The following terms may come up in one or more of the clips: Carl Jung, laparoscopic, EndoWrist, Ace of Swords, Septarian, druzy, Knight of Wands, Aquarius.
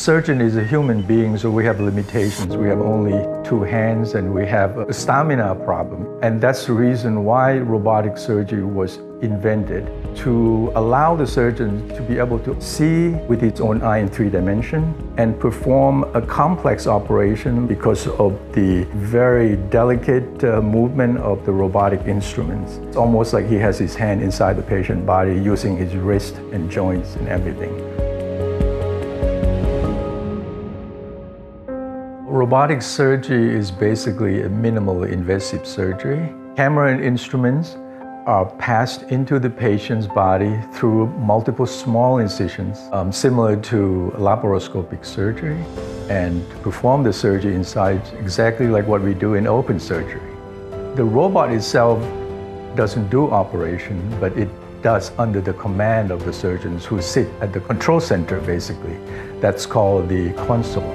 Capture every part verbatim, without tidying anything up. Surgeon is a human being, so we have limitations. We have only two hands and we have a stamina problem. And that's the reason why robotic surgery was invented, to allow the surgeon to be able to see with its own eye in three dimensions and perform a complex operation because of the very delicate uh, movement of the robotic instruments. It's almost like he has his hand inside the patient body using his wrist and joints and everything. Robotic surgery is basically a minimally invasive surgery. Camera and instruments are passed into the patient's body through multiple small incisions, um, similar to laparoscopic surgery, and perform the surgery inside exactly like what we do in open surgery. The robot itself doesn't do operation, but it does under the command of the surgeons who sit at the control center, basically. That's called the console.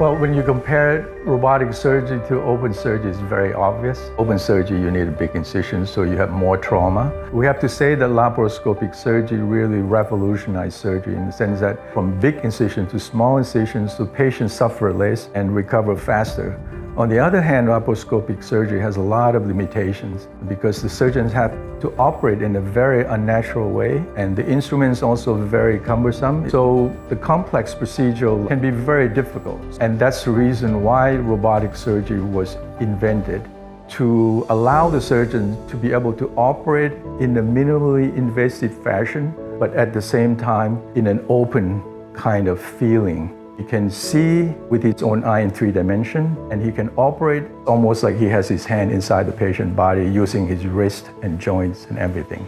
Well, when you compare robotic surgery to open surgery, it's very obvious. Open surgery, you need a big incision, so you have more trauma. We have to say that laparoscopic surgery really revolutionized surgery in the sense that from big incisions to small incisions, the patients suffer less and recover faster. On the other hand, laparoscopic surgery has a lot of limitations because the surgeons have to operate in a very unnatural way, and the instruments also very cumbersome. So the complex procedure can be very difficult. And that's the reason why robotic surgery was invented, to allow the surgeon to be able to operate in a minimally invasive fashion, but at the same time in an open kind of feeling. He can see with his own eye in three dimensions, and he can operate almost like he has his hand inside the patient body using his wrist and joints and everything.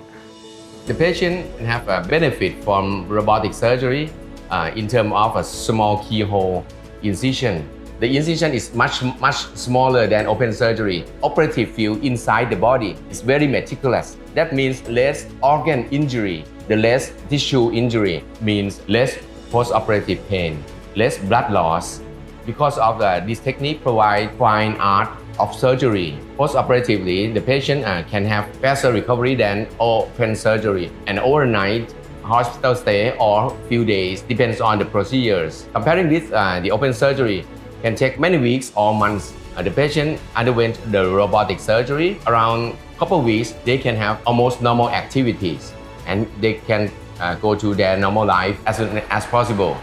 The patient have a benefit from robotic surgery uh, in terms of a small keyhole incision. The incision is much, much smaller than open surgery. Operative field inside the body is very meticulous. That means less organ injury. The less tissue injury means less post-operative pain, less blood loss. Because of uh, this technique provides fine art of surgery. Post-operatively, the patient uh, can have faster recovery than open surgery, and overnight hospital stay or few days, depends on the procedures. Comparing with uh, the open surgery can take many weeks or months. Uh, the patient underwent the robotic surgery. Around a couple of weeks, they can have almost normal activities, and they can uh, go to their normal life as soon as possible.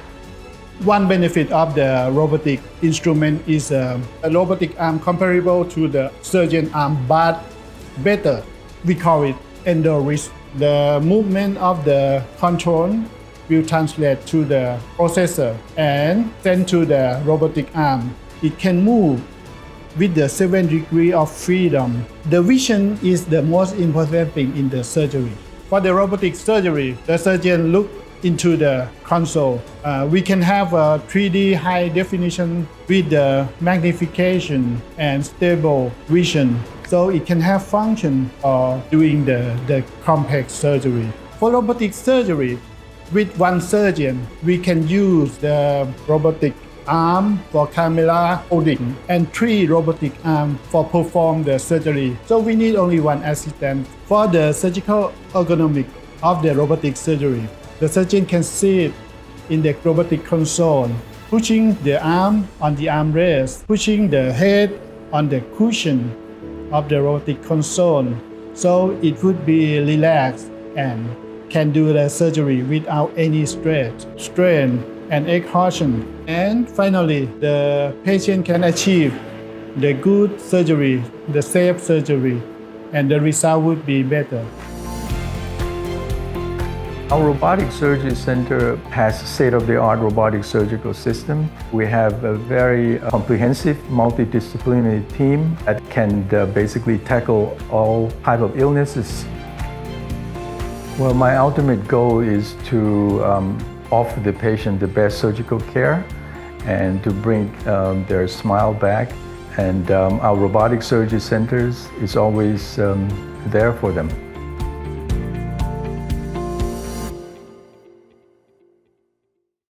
One benefit of the robotic instrument is um, a robotic arm comparable to the surgeon arm, but better. We call it EndoWrist. The movement of the control will translate to the processor and sent to the robotic arm. It can move with the seven degree of freedom. The vision is the most important thing in the surgery. For the robotic surgery, the surgeon looks into the console. Uh, we can have a three D high definition with the magnification and stable vision. So it can have function of doing the, the complex surgery. For robotic surgery, with one surgeon, we can use the robotic arm for camera holding and three robotic arms for perform the surgery. So we need only one assistant. For the surgical ergonomic of the robotic surgery, the surgeon can sit in the robotic console, pushing the arm on the armrest, pushing the head on the cushion of the robotic console, so it would be relaxed and can do the surgery without any stress, strain and exhaustion. And finally, the patient can achieve the good surgery, the safe surgery, and the result would be better. Our robotic surgery center has a state-of-the-art robotic surgical system. We have a very comprehensive multidisciplinary team that can basically tackle all types of illnesses. Well, my ultimate goal is to um, offer the patient the best surgical care and to bring um, their smile back. And um, our robotic surgery centers is always um, there for them.